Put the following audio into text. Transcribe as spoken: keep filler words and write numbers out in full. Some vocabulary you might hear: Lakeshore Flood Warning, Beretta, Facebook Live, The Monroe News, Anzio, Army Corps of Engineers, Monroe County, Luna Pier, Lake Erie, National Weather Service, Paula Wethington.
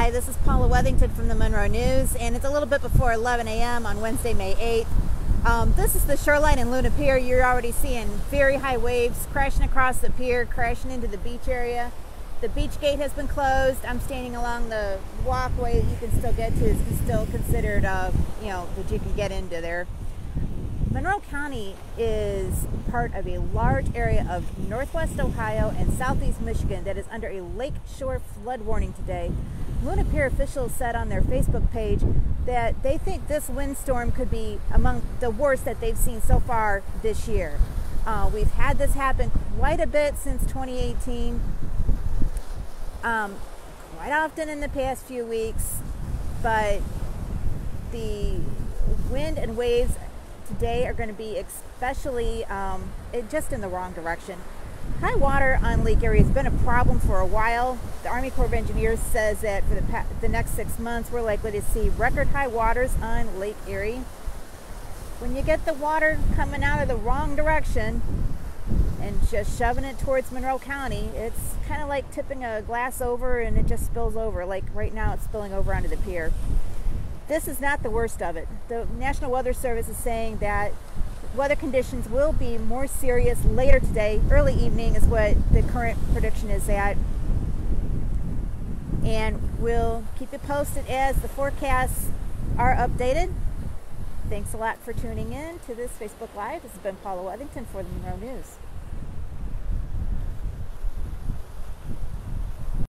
Hi, this is Paula Wethington from the Monroe News, and it's a little bit before eleven a m on Wednesday, May eighth. Um, this is the shoreline in Luna Pier. You're already seeing very high waves crashing across the pier, crashing into the beach area. The beach gate has been closed. I'm standing along the walkway that you can still get to. It's still considered, uh, you know, that you can get into there. Monroe County is part of a large area of northwest Ohio and southeast Michigan that is under a lakeshore flood warning today. Luna Pier officials said on their Facebook page that they think this windstorm could be among the worst that they've seen so far this year. Uh, we've had this happen quite a bit since twenty eighteen, um, quite often in the past few weeks, but the wind and waves today are going to be especially um, it just in the wrong direction. High water on Lake Erie has been a problem for a while. The Army Corps of Engineers says that for the, pa the next six months we're likely to see record high waters on Lake Erie. When you get the water coming out of the wrong direction and just shoving it towards Monroe County, it's kind of like tipping a glass over and it just spills over. Like right now it's spilling over onto the pier. This is not the worst of it. The National Weather Service is saying that weather conditions will be more serious later today. Early evening is what the current prediction is at. And we'll keep you posted as the forecasts are updated. Thanks a lot for tuning in to this Facebook Live. This has been Paula Wethington for the Monroe News.